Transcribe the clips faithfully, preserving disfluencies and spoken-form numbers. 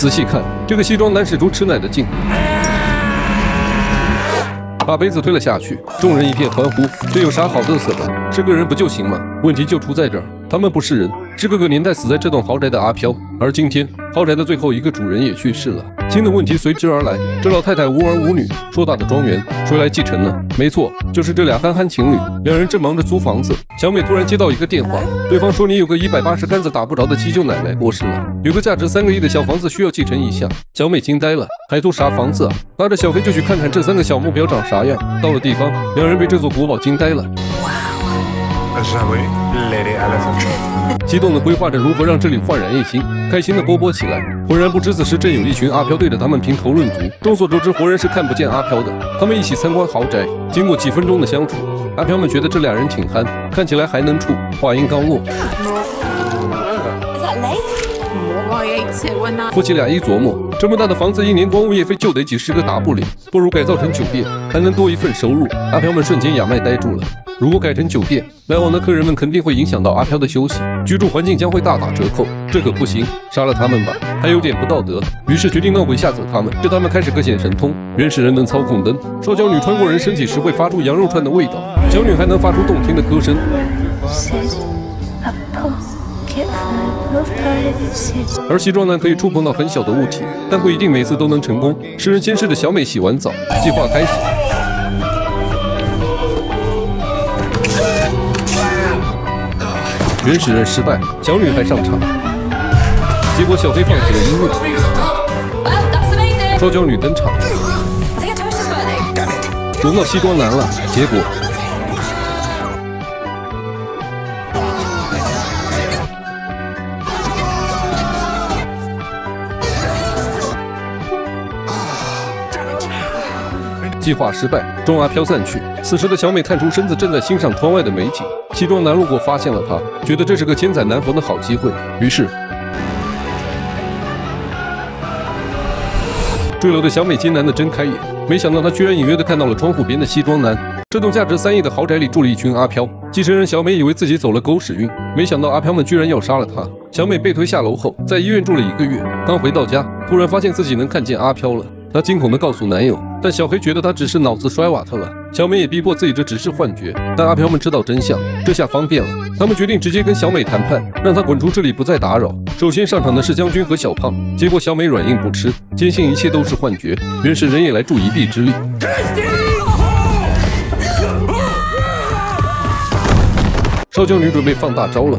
仔细看，这个西装男使出吃奶的劲，把杯子推了下去，众人一片欢呼。这有啥好嘚瑟的？是个人不就行吗？问题就出在这儿，他们不是人。是各个年代死在这栋豪宅的阿飘，而今天豪宅的最后一个主人也去世了，新的问题随之而来。这老太太无儿无女，硕大的庄园谁来继承呢？没错，就是这俩憨憨情侣。两人正忙着租房子，小美突然接到一个电话，对方说你有个一百八十竿子打不着的七舅奶奶过世了，有个价值三个亿的小房子需要继承一下。小美惊呆了，还租啥房子啊？拉着小飞就去看看这三个小目标长啥样。到了地方，两人被这座古堡惊呆了。 激动地规划着如何让这里焕然一新，开心地波波起来。浑然不知此时正有一群阿飘对着他们评头论足。众所周知，活人是看不见阿飘的。他们一起参观豪宅，经过几分钟的相处，阿飘们觉得这俩人挺憨，看起来还能处。话音刚落，夫妻俩一琢磨，这么大的房子一年光物业费就得几十个打不了，不如改造成酒店，还能多一份收入。阿飘们瞬间哑麦呆住了。 如果改成酒店，来往的客人们肯定会影响到阿飘的休息，居住环境将会大打折扣，这可不行，杀了他们吧，还有点不道德。于是决定闹鬼吓走他们，对他们开始各显神通。原始人能操控灯，烧焦女穿过人身体时会发出羊肉串的味道，小女还能发出动听的歌声。而西装男可以触碰到很小的物体，但不一定每次都能成功。识人先试的小美洗完澡，计划开始。 原始人失败，小女孩上场，结果小飞放起了音乐，烧焦女登场，轮到西装男了，结果计划失败，众阿飘散去。此时的小美探出身子，正在欣赏窗外的美景。 西装男路过，发现了他，觉得这是个千载难逢的好机会，于是坠楼的小美艰难地睁开眼，没想到她居然隐约地看到了窗户边的西装男。这栋价值三亿的豪宅里住了一群阿飘，继承人小美以为自己走了狗屎运，没想到阿飘们居然要杀了她。小美被推下楼后，在医院住了一个月，刚回到家，突然发现自己能看见阿飘了。 她惊恐地告诉男友，但小黑觉得她只是脑子摔瓦特了。小美也逼迫自己这只是幻觉，但阿飘们知道真相，这下方便了。他们决定直接跟小美谈判，让她滚出这里，不再打扰。首先上场的是将军和小胖，结果小美软硬不吃，坚信一切都是幻觉，原始人也来助一臂之力。 烧焦女准备放大招了，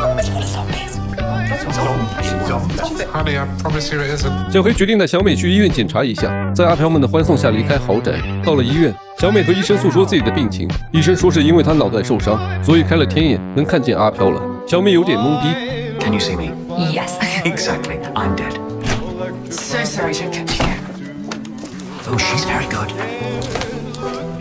小黑决定带小美去医院检查一下，在阿飘们的欢送下离开豪宅。到了医院，小美和医生诉说自己的病情，医生说是因为她脑袋受伤，所以开了天眼，能看见阿飘了。小美有点懵逼。Can you see me? Yes, exactly. I'm dead. So sorry to catch you. Oh, she's very good.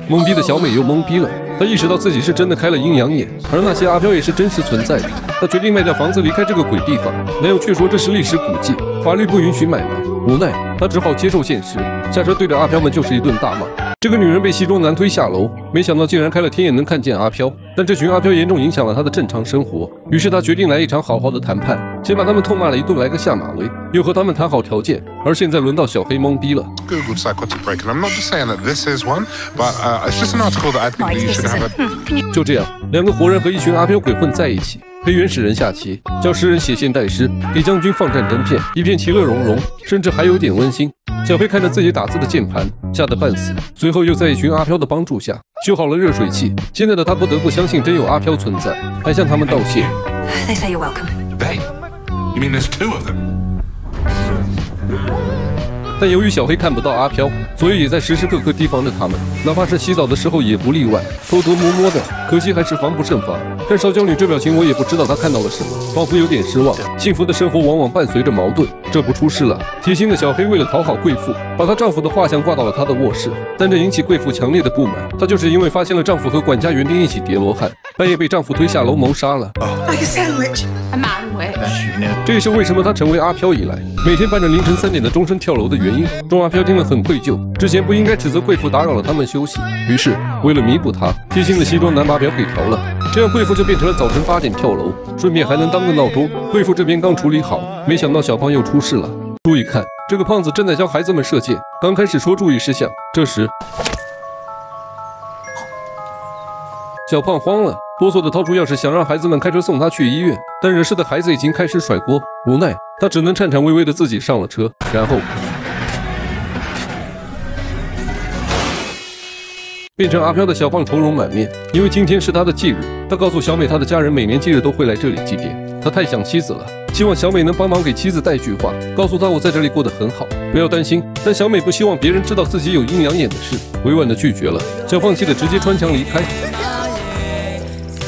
懵逼的小美又懵逼了，她意识到自己是真的开了阴阳眼，而那些阿飘也是真实存在的。她决定卖掉房子离开这个鬼地方，男友却说这是历史古迹，法律不允许买卖。无奈，她只好接受现实。下车对着阿飘们就是一顿大骂。这个女人被西装男推下楼，没想到竟然开了天眼能看见阿飘，但这群阿飘严重影响了她的正常生活。于是她决定来一场好好的谈判，先把他们痛骂了一顿，来个下马威，又和他们谈好条件。 而现在轮到小黑懵逼了。Google psychotic break, and I'm not just saying that this is one, but it's just an article that I think you should have a. 就这样，两个活人和一群阿飘鬼混在一起，陪原始人下棋，教诗人写现代诗，给将军放战争片，一片其乐融融，甚至还有点温馨。小黑看着自己打字的键盘，吓得半死。随后又在一群阿飘的帮助下修好了热水器。现在的他不得不相信真有阿飘存在，还向他们道谢。They say you're welcome. They? You mean there's two of them? 但由于小黑看不到阿飘，所以也在时时刻刻提防着他们，哪怕是洗澡的时候也不例外，偷偷摸摸的。可惜还是防不胜防。看烧焦女这表情，我也不知道她看到了什么，仿佛有点失望。幸福的生活往往伴随着矛盾，这不出事了。贴心的小黑为了讨好贵妇，把她丈夫的画像挂到了她的卧室，但这引起贵妇强烈的不满。她就是因为发现了丈夫和管家园丁一起叠罗汉，半夜被丈夫推下楼谋杀了。Like a sandwich, a manwich. 这也是为什么她成为阿飘以来，每天伴着凌晨三点的钟声跳楼的原因。钟阿飘听了很愧疚，之前不应该指责贵妇打扰了他们休息。于是为了弥补她，贴心的西装男把表给调了，这样贵妇就变成了早晨八点跳楼，顺便还能当个闹钟。贵妇这边刚处理好，没想到小胖又出事了。注意看，这个胖子正在教孩子们射箭，刚开始说注意事项，这时小胖慌了，哆嗦的掏出钥匙想让孩子们开车送他去医院，但惹事的孩子已经开始甩锅，无奈他只能颤颤巍巍的自己上了车，然后变成阿飘的小胖愁容满面，因为今天是他的忌日。他告诉小美，他的家人每年忌日都会来这里祭奠，他太想妻子了，希望小美能帮忙给妻子带句话，告诉她我在这里过得很好，不要担心。但小美不希望别人知道自己有阴阳眼的事，委婉的拒绝了。小胖气的直接穿墙离开。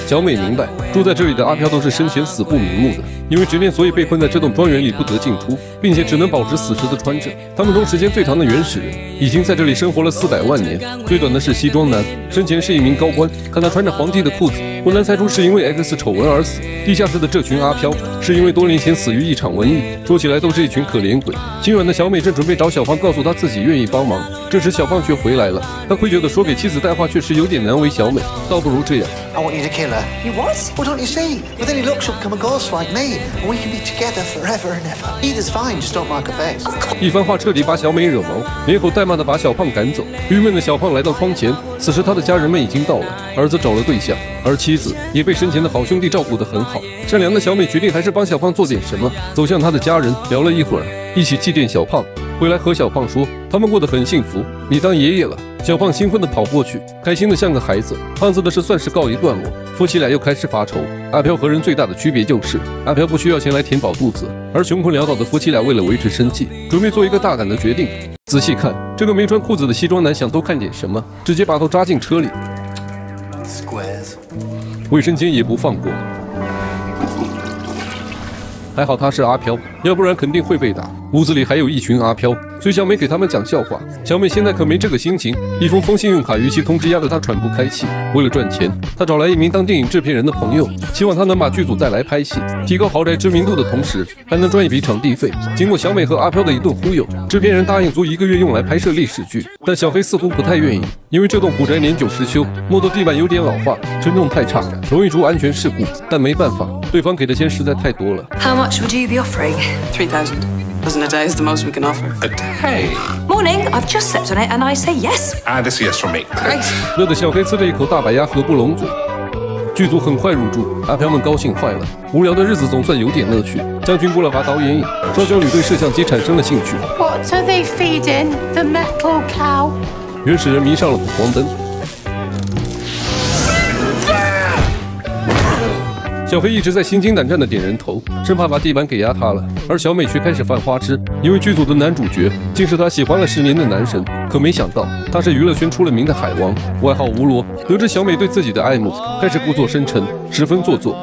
小美明白，住在这里的阿飘都是生前死不瞑目的，因为执念，所以被困在这栋庄园里不得进出，并且只能保持死时的穿着。他们中时间最长的原始人已经在这里生活了四百万年，最短的是西装男，生前是一名高官。看他穿着皇帝的裤子，不难猜出是因为 X 丑闻而死。地下室的这群阿飘是因为多年前死于一场瘟疫，说起来都是一群可怜鬼。心软的小美正准备找小胖，告诉他自己愿意帮忙，这时小胖却回来了。他愧疚地说，给妻子带话确实有点难为小美，倒不如这样。I want you to kill her. You what? Well, don't you see? With any luck, she'll become a ghost like me, and we can be together forever and ever. Either's fine, just don't mark a face. 一番话彻底把小美惹毛，连吼带骂的把小胖赶走。郁闷的小胖来到窗前，此时他的家人们已经到了，儿子找了对象，而妻子也被生前的好兄弟照顾得很好。善良的小美决定还是帮小胖做点什么，走向他的家人，聊了一会儿，一起祭奠小胖。回来和小胖说，他们过得很幸福，你当爷爷了。小胖兴奋地跑过去，开心的像个孩子。胖子的事算是告一段落，夫妻俩又开始发愁。阿飘和人最大的区别就是，阿飘不需要钱来填饱肚子，而穷困潦倒的夫妻俩为了维持生计，准备做一个大胆的决定。仔细看，这个没穿裤子的西装男想多看点什么，直接把头扎进车里，卫生间也不放过。还好他是阿飘，要不然肯定会被打。屋子里还有一群阿飘，虽小美给他们讲笑话，小美现在可没这个心情。一封封信用卡逾期通知压得她喘不开气。为了赚钱，她找来一名当电影制片人的朋友，希望他能把剧组带来拍戏，提高豪宅知名度的同时，还能赚一笔场地费。经过小美和阿飘的一顿忽悠，制片人答应足一个月用来拍摄历史剧，但小黑似乎不太愿意，因为这栋古宅年久失修，木头地板有点老化，承重太差，容易出安全事故。但没办法，对方给的钱实在太多了。How much would you be offering? Three thousand.Doesn't a day is the most we can offer. A day. Morning, I've just slept on it, and I say yes. And it's yes from me. Great. 乐得小黑吃了一口大白鸭，合不拢嘴。剧组很快入住，阿飘们高兴坏了，无聊的日子总算有点乐趣。将军过来把导演引，烧焦女对摄像机产生了兴趣。What are they feeding the metal cow? 原始人迷上了补光灯。小黑一直在心惊胆战的点人头，生怕把地板给压塌了，而小美却开始犯花痴，因为剧组的男主角竟是她喜欢了十年的男神。可没想到他是娱乐圈出了名的海王，外号无罗。得知小美对自己的爱慕，开始故作深沉，十分做作，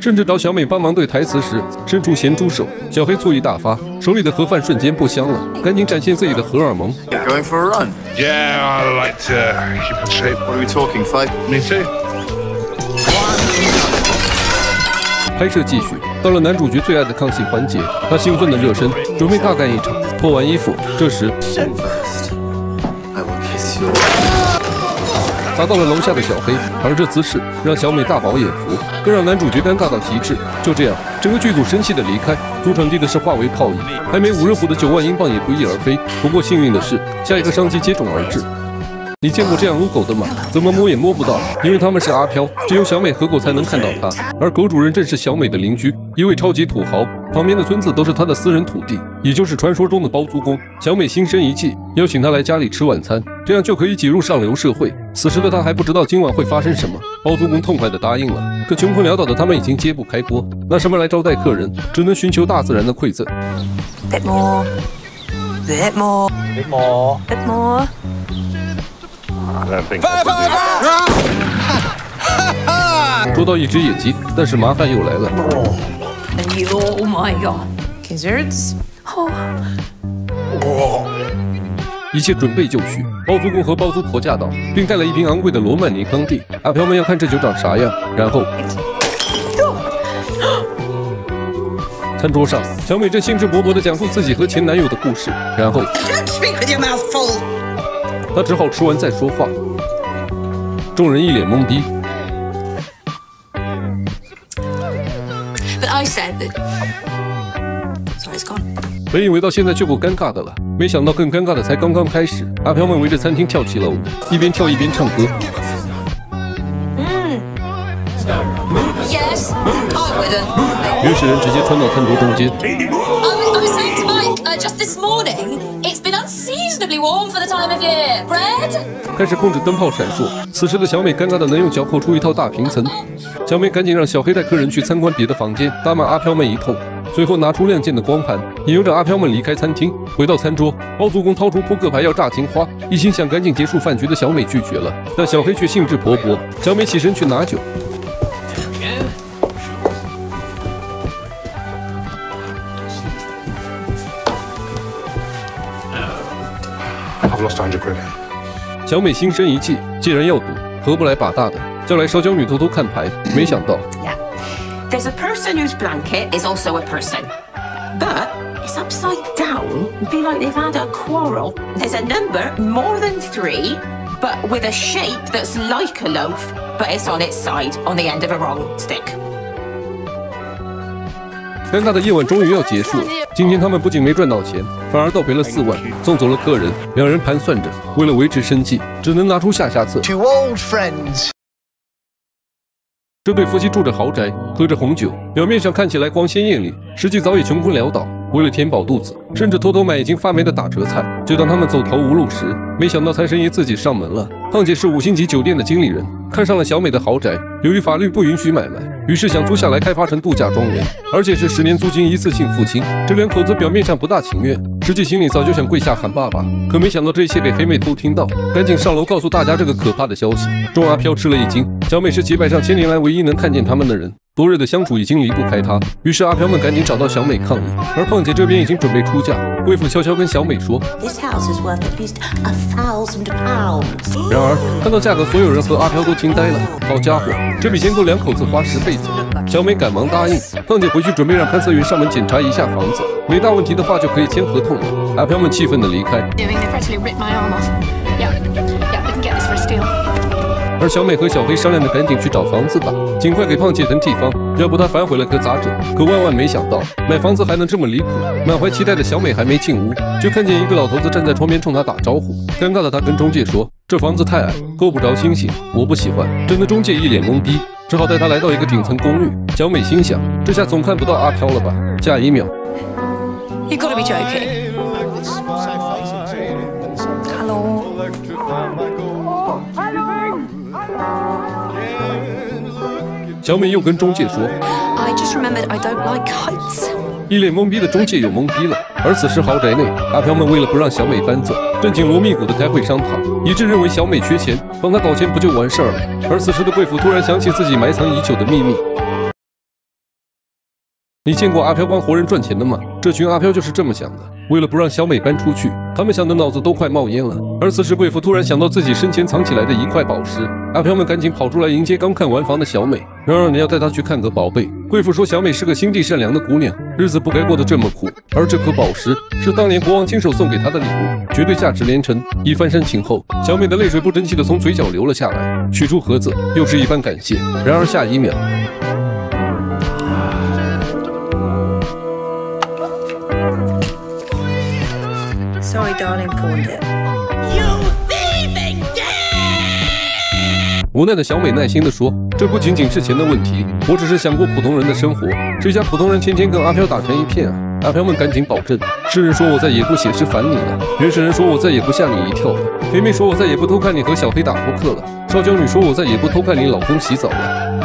甚至找小美帮忙对台词时伸出咸猪手。小黑醋意大发，手里的盒饭瞬间不香了，赶紧展现自己的荷尔蒙。Going for a run. Yeah, I like to keep in shape. What are we talking? Five? Me too. 拍摄继续，到了男主角最爱的抗性环节，他兴奋的热身，准备大干一场。脱完衣服，这时砸到了楼下的小黑，而这姿势让小美大饱眼福，更让男主角尴尬到极致。就这样，整个剧组生气的离开，租场地的事化为泡影，还没五日虎的九万英镑也不翼而飞。不过幸运的是，下一个商机接踵而至。你见过这样撸狗的吗？怎么摸也摸不到，因为他们是阿飘，只有小美和狗才能看到它。而狗主人正是小美的邻居，一位超级土豪，旁边的村子都是他的私人土地，也就是传说中的包租公。小美心生一计，邀请他来家里吃晚餐。这样就可以挤入上流社会。此时的他还不知道今晚会发生什么。包租公痛快地答应了，可穷困潦倒的他们已经揭不开锅，拿什么来招待客人？只能寻求大自然的馈赠。Bit more, bit more, bit more, bit more. I don't think. 发发发！捉到一只野鸡，但是麻烦又来了。Oh my god! Gizzards? Oh. 一切准备就绪，包租公和包租婆驾到，并带来一瓶昂贵的罗曼尼康帝。阿飘们要看这酒长啥样，然后，餐桌上，小美正兴致勃勃地讲述自己和前男友的故事，然后，她只好吃完再说话。众人一脸懵逼。But I said that. So it's gone. 本以为到现在就够尴尬的了，没想到更尴尬的才刚刚开始。阿飘们围着餐厅跳起了舞，一边跳一边唱歌。嗯，原始人直接穿到餐桌中间。开始控制灯泡闪烁。此时的小美尴尬的能用脚扣出一套大平层。小美赶紧让小黑带客人去参观别的房间，大骂阿飘们一通。 随后拿出亮剑的光盘，引诱着阿飘们离开餐厅，回到餐桌。包租公掏出扑克牌要炸金花，一心想赶紧结束饭局的小美拒绝了，但小黑却兴致勃勃。小美起身去拿酒，小美心生一计，既然要赌，何不来把大的？叫来烧焦女偷偷看牌，没想到。 There's a person whose blanket is also a person, but it's upside down. It'd be like they've had a quarrel. There's a number more than three, but with a shape that's like a loaf, but it's on its side, on the end of a wrong stick. 尴尬的夜晚终于要结束了。今天他们不仅没赚到钱，反而倒赔了四万，送走了客人。两人盘算着，为了维持生计，只能拿出下下策。To old friends. 这对夫妻住着豪宅，喝着红酒，表面上看起来光鲜艳丽，实际早已穷困潦倒。为了填饱肚子，甚至偷偷买已经发霉的打折菜。就当他们走投无路时，没想到财神爷自己上门了。胖姐是五星级酒店的经理人，看上了小美的豪宅。由于法律不允许买卖，于是想租下来开发成度假庄园，而且是十年租金一次性付清。这两口子表面上不大情愿，实际心里早就想跪下喊爸爸。可没想到这一切被黑妹偷听到，赶紧上楼告诉大家这个可怕的消息。众阿飘吃了一惊。 小美是几百上千年来唯一能看见他们的人，多日的相处已经离不开她。于是阿飘们赶紧找到小美抗议，而胖姐这边已经准备出价。贵妇悄悄跟小美说，然而看到价格，所有人和阿飘都惊呆了。好家伙，这笔钱够两口子花十辈子。小美赶忙答应。胖姐回去准备让潘色云上门检查一下房子，没大问题的话就可以签合同了。阿飘们气愤的离开。 而小美和小黑商量着赶紧去找房子吧，尽快给胖姐腾地方，要不她反悔了可咋整？可万万没想到，买房子还能这么离谱！满怀期待的小美还没进屋，就看见一个老头子站在窗边冲她打招呼。尴尬的她跟中介说：“这房子太矮，够不着星星，我不喜欢。”真的，中介一脸懵逼，只好带她来到一个顶层公寓。小美心想：这下总看不到阿飘了吧？下一秒 ，You gotta be joking. Hello. 小美又跟中介说 ，I just remembered I don't like heights。一脸懵逼的中介又懵逼了。而此时豪宅内，阿飘们为了不让小美搬走，正紧锣密鼓的开会商讨，一致认为小美缺钱，帮她搞钱不就完事儿了。而此时的贵妇突然想起自己埋藏已久的秘密。 你见过阿飘帮活人赚钱的吗？这群阿飘就是这么想的。为了不让小美搬出去，他们想的脑子都快冒烟了。而此时，贵妇突然想到自己生前藏起来的一块宝石，阿飘们赶紧跑出来迎接刚看完房的小美，嚷嚷着要带她去看个宝贝。贵妇说小美是个心地善良的姑娘，日子不该过得这么苦。而这颗宝石是当年国王亲手送给她的礼物，绝对价值连城。一番煽情后，小美的泪水不争气的从嘴角流了下来，取出盒子，又是一番感谢。然而下一秒。 Sorry, darling, pawned it. You thieving! 无奈的小美耐心的说：“这不仅仅是钱的问题，我只是想过普通人的生活，谁家普通人天天跟阿飘打成一片啊！”阿飘们赶紧保证，诗人说我再也不写诗烦你了，原始人说我再也不吓你一跳了，肥妹说我再也不偷看你和小黑打扑克了，烧焦女说我再也不偷看你老公洗澡了。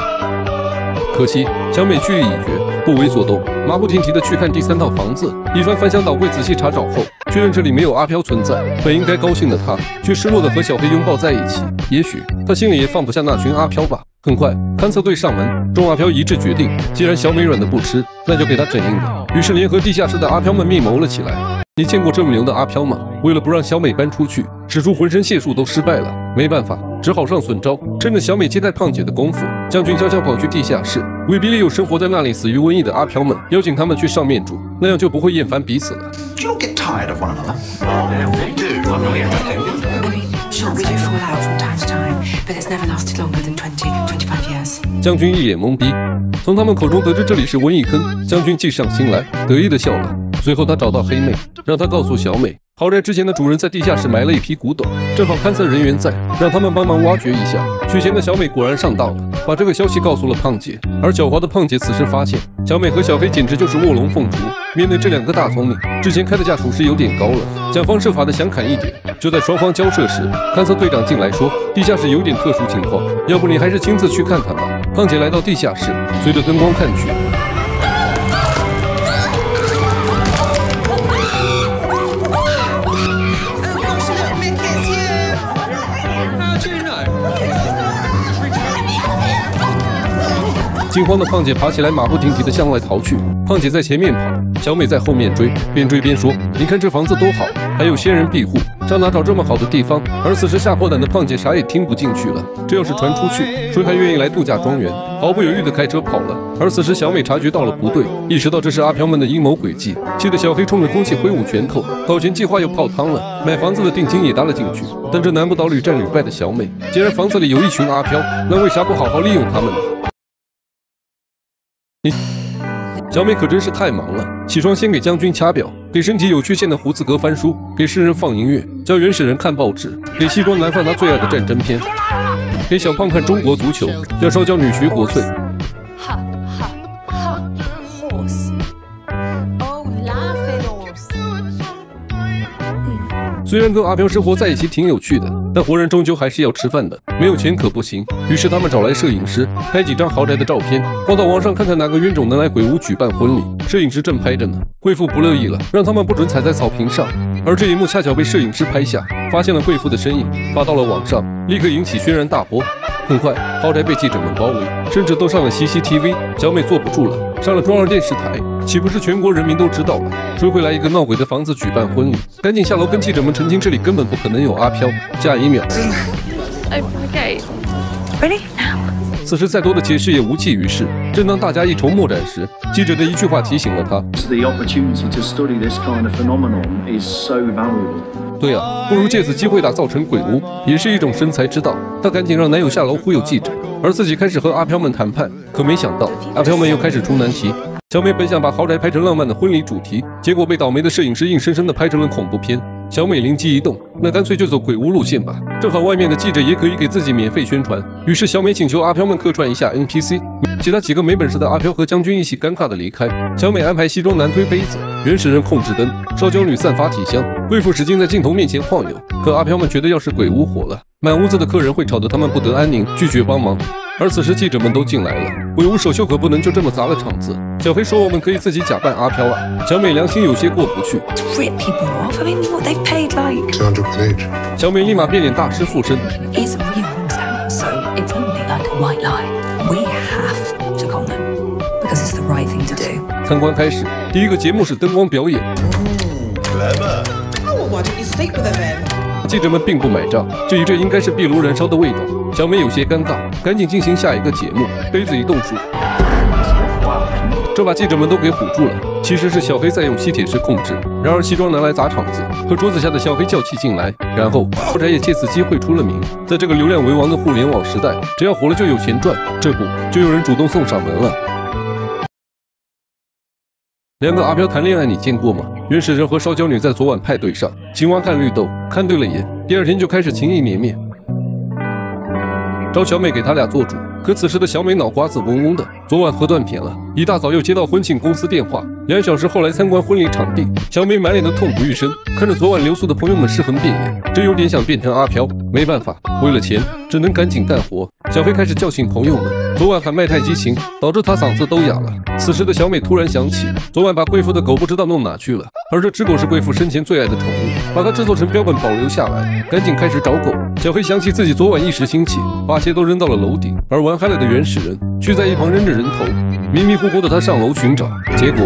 可惜小美去意已决，不为所动，马不停蹄的去看第三套房子，一番翻箱倒柜仔细查找后，确认这里没有阿飘存在。本应该高兴的她，却失落的和小黑拥抱在一起。也许她心里也放不下那群阿飘吧。很快，勘测队上门，众阿飘一致决定，既然小美软的不吃，那就给她整硬的。于是联合地下室的阿飘们密谋了起来。你见过这么牛的阿飘吗？为了不让小美搬出去，使出浑身解数都失败了。没办法，只好上损招。趁着小美接待胖姐的功夫，将军悄悄跑去地下室，威逼利诱生活在那里死于瘟疫的阿飘们，邀请他们去上面住，那样就不会厌烦彼此了。将军一脸懵逼，从他们口中得知这里是瘟疫坑，将军计上心来，得意的笑了。随后他找到黑妹，让她告诉小美，豪宅之前的主人在地下室埋了一批古董，正好勘测人员在，让他们帮忙挖掘一下。取钱的小美果然上当了，把这个消息告诉了胖姐。而狡猾的胖姐此时发现，小美和小黑简直就是卧龙凤雏。面对这两个大聪明，之前开的价属实有点高了，想方设法的想砍一点。就在双方交涉时，勘测队长进来说，地下室有点特殊情况，要不你还是亲自去看看吧。胖姐来到地下室，随着灯光看去。惊慌的胖姐爬起来，马不停蹄地向外逃去。胖姐在前面跑，小美在后面追，边追边说：“你看这房子多好，还有仙人庇护，上哪找这么好的地方？”而此时吓破胆的胖姐啥也听不进去了，这要是传出去，谁还愿意来度假庄园？毫不犹豫地开车跑了。而此时小美察觉到了不对，意识到这是阿飘们的阴谋诡计，气得小黑冲着空气挥舞拳头。搞钱计划又泡汤了，买房子的定金也搭了进去。但这难不倒屡战屡败的小美，既然房子里有一群阿飘，那为啥不好好利用他们呢？你小美可真是太忙了，起床先给将军掐表，给身体有缺陷的胡子哥翻书，给诗人放音乐，教原始人看报纸，给西装男犯他最爱的战争片，给小胖看中国足球，要烧焦女学国粹。虽然跟阿飘生活在一起挺有趣的，但活人终究还是要吃饭的，没有钱可不行。于是他们找来摄影师，拍几张豪宅的照片，放到网上看看哪个冤种能来鬼屋举办婚礼。摄影师正拍着呢，贵妇不乐意了，让他们不准踩在草坪上。而这一幕恰巧被摄影师拍下，发现了贵妇的身影，发到了网上，立刻引起轩然大波。很快，豪宅被记者们包围，甚至都上了 C C T V。小美坐不住了，上了中央电视台，岂不是全国人民都知道了？谁会来一个闹鬼的房子举办婚礼？赶紧下楼跟记者们澄清，这里根本不可能有阿飘。下一秒，此时再多的解释也无济于事。正当大家一筹莫展时，记者的一句话提醒了他：对啊，不如借此机会打造成鬼屋，也是一种生财之道。她赶紧让男友下楼忽悠记者，而自己开始和阿飘们谈判。可没想到，阿飘们又开始出难题。小美本想把豪宅拍成浪漫的婚礼主题，结果被倒霉的摄影师硬生生的拍成了恐怖片。小美灵机一动，那干脆就走鬼屋路线吧，正好外面的记者也可以给自己免费宣传。于是小美请求阿飘们客串一下 N P C， 其他几个没本事的阿飘和将军一起尴尬的离开。小美安排西装男推杯子，原始人控制灯，烧焦女散发体香，贵妇使劲在镜头面前晃悠。可阿飘们觉得，要是鬼屋火了，满屋子的客人会吵得他们不得安宁，拒绝帮忙。而此时记者们都进来了，鬼屋首秀可不能就这么砸了场子。小黑说：“我们可以自己假扮阿飘啊。”小美良心有些过不去。小美立马变脸大师附身。参观开始，第一个节目是灯光表演。记者们并不买账，至于这应该是壁炉燃烧的味道。小美有些尴尬，赶紧进行下一个节目。杯子一动数，这把记者们都给唬住了。其实是小黑在用吸铁石控制。然而西装男来砸场子，和桌子下的小黑叫起进来。然后豪宅也借此机会出了名。在这个流量为王的互联网时代，只要火了就有钱赚，这不就有人主动送上门了。两个阿飘谈恋爱，你见过吗？原始人和烧焦女在昨晚派对上，青蛙看绿豆看对了眼，第二天就开始情意绵绵。找小美给他俩做主。可此时的小美脑瓜子嗡嗡的，昨晚喝断片了，一大早又接到婚庆公司电话，两小时后来参观婚礼场地。小美满脸的痛不欲生，看着昨晚留宿的朋友们尸横遍野，真有点想变成阿飘。没办法，为了钱，只能赶紧干活。小黑开始叫醒朋友们。 昨晚喊麦太激情，导致他嗓子都哑了。此时的小美突然想起，昨晚把贵妇的狗不知道弄哪去了，而这只狗是贵妇生前最爱的宠物，把它制作成标本保留下来，赶紧开始找狗。小黑想起自己昨晚一时兴起，把鞋都扔到了楼顶，而玩嗨了的原始人却在一旁扔着人头。迷迷糊糊的他上楼寻找，结果。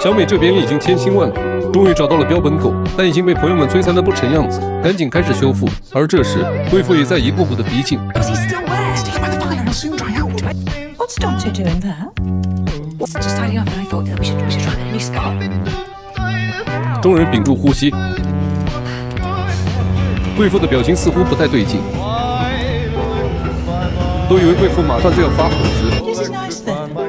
小美这边已经千辛万苦，终于找到了标本狗，但已经被朋友们摧残的不成样子，赶紧开始修复。而这时，贵妇也在一步步的逼近。众人屏住呼吸，贵妇的表情似乎不太对劲，都以为贵妇马上就要发火时。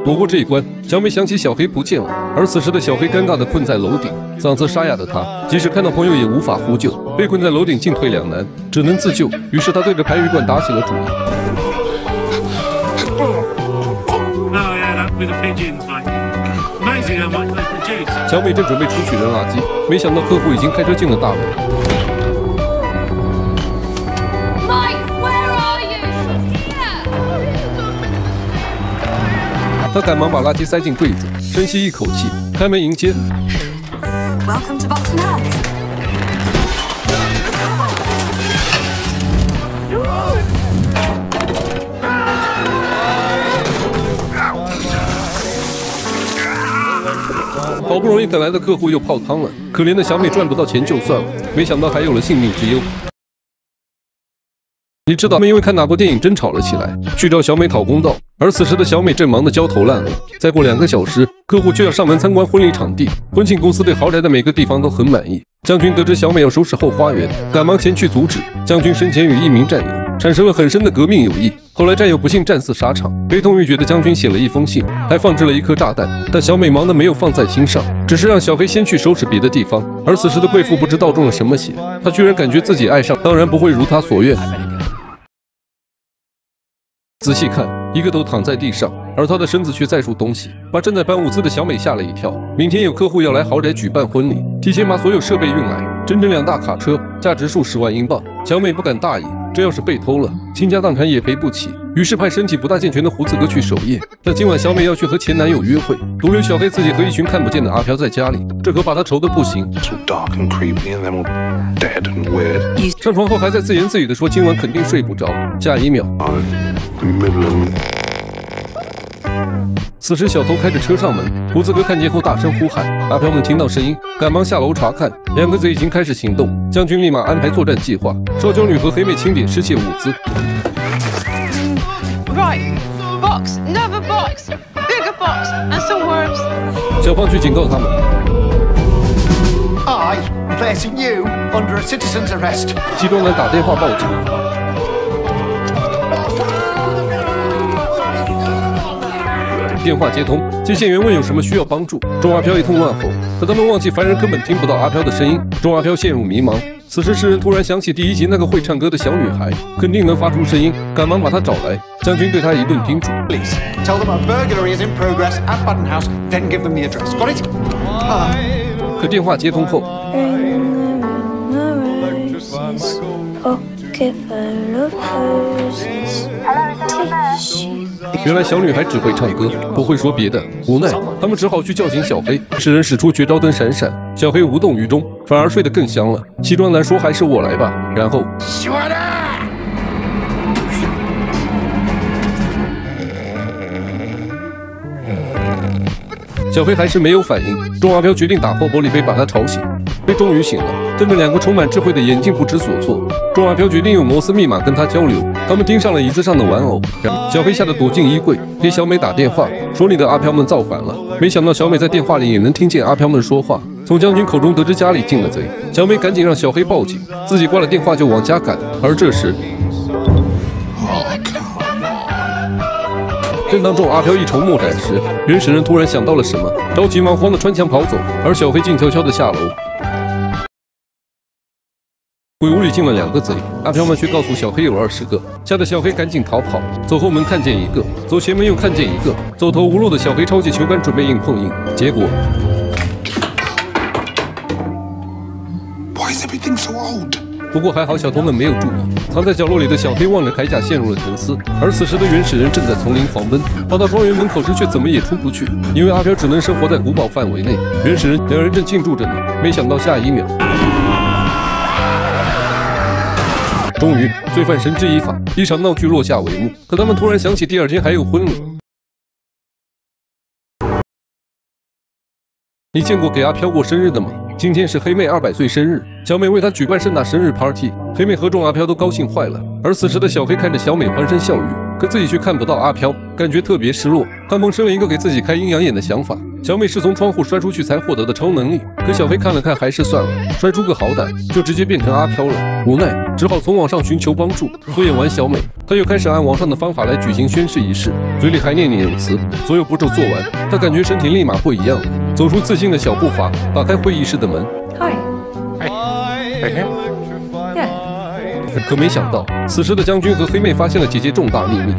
躲过这一关，小美想起小黑不见了，而此时的小黑尴尬地困在楼顶，嗓子沙哑的他，即使看到朋友也无法呼救，被困在楼顶进退两难，只能自救。于是他对着排鱼罐打起了主意。小美正准备出去扔垃圾，没想到客户已经开车进了大门。 他赶忙把垃圾塞进柜子，深吸一口气，开门迎接。Welcome to Boxing House。好不容易赶来的客户又泡汤了，可怜的小美赚不到钱就算了，没想到还有了性命之忧。 你知道他们因为看哪部电影争吵了起来，去找小美讨公道。而此时的小美正忙得焦头烂额。再过两个小时，客户就要上门参观婚礼场地。婚庆公司对豪宅的每个地方都很满意。将军得知小美要收拾后花园，赶忙前去阻止。将军生前与一名战友产生了很深的革命友谊，后来战友不幸战死沙场，悲痛欲绝的将军写了一封信，还放置了一颗炸弹。但小美忙得没有放在心上，只是让小黑先去收拾别的地方。而此时的贵妇不知道中了什么邪，她居然感觉自己爱上，当然不会如她所愿。 仔细看，一个头躺在地上，而他的身子却在数东西，把正在搬物资的小美吓了一跳。明天有客户要来豪宅举办婚礼，提前把所有设备运来，整整两大卡车，价值数十万英镑。小美不敢大意，这要是被偷了，倾家荡产也赔不起。于是派身体不大健全的胡子哥去守夜。但今晚小美要去和前男友约会，独留小黑自己和一群看不见的阿飘在家里，这可把他愁得不行。 上床后还在自言自语地说今晚肯定睡不着，下一秒。 此时，小偷开着车上门，胡子哥看见后大声呼喊，阿飘们听到声音，赶忙下楼查看，两个贼已经开始行动。将军立马安排作战计划，烧焦女和黑妹清点失窃物资。Right, box, another box, bigger box, and some worms. 小胖去警告他们。I placing you under a citizen's arrest. 其中人打电话报警。 电话接通，接线员问有什么需要帮助，钟阿飘一通乱吼，可他们忘记凡人根本听不到阿飘的声音，钟阿飘陷入迷茫。此时世人突然想起第一集那个会唱歌的小女孩，肯定能发出声音，赶忙把她找来。将军对她一顿叮嘱。Please tell them a burglary is in progress at Button House, then give them the address. Got it? 可电话接通后，原来小女孩只会唱歌，不会说别的。无奈，他们只好去叫醒小黑。使人使出绝招灯闪闪，小黑无动于衷，反而睡得更香了。西装男说：“还是我来吧。”然后，小黑还是没有反应。钟阿飘决定打破玻璃杯把他吵醒。黑终于醒了，瞪着两个充满智慧的眼睛不知所措。钟阿飘决定用摩斯密码跟他交流。 他们盯上了椅子上的玩偶，小黑吓得躲进衣柜，给小美打电话说你的阿飘们造反了。没想到小美在电话里也能听见阿飘们说话。从将军口中得知家里进了贼，小美赶紧让小黑报警，自己挂了电话就往家赶。而这时，正当众阿飘一筹莫展时，原始人突然想到了什么，着急忙慌的穿墙跑走，而小飞静悄悄的下楼。鬼屋里进了两个贼，阿飘们却告诉小黑有二十个，吓得小黑赶紧逃跑。走后门看见一个，走前门又看见一个，走投无路的小黑抄起球杆准备硬碰硬，结果。 不过还好，小偷们没有注意。藏在角落里的小黑望着铠甲，陷入了沉思。而此时的原始人正在丛林狂奔，跑到庄园门口时却怎么也出不去，因为阿飘只能生活在古堡范围内。原始人两人正庆祝着呢，没想到下一秒，终于罪犯绳之以法，一场闹剧落下帷幕。可他们突然想起第二天还有婚礼。 你见过给阿飘过生日的吗？今天是黑妹二百岁生日，小美为她举办盛大生日 party， 黑妹和众阿飘都高兴坏了。而此时的小黑看着小美欢声笑语，可自己却看不到阿飘，感觉特别失落。他萌生了一个给自己开阴阳眼的想法，小美是从窗户摔出去才获得的超能力。可小黑看了看，还是算了，摔出个好歹，就直接变成阿飘了。无奈只好从网上寻求帮助。敷衍完小美，他又开始按网上的方法来举行宣誓仪式，嘴里还念念有词。所有步骤做完，他感觉身体立马不一样了。 走出自信的小步伐，打开会议室的门。嗨，哎，可没想到，此时的将军和黑妹发现了姐姐重大秘密。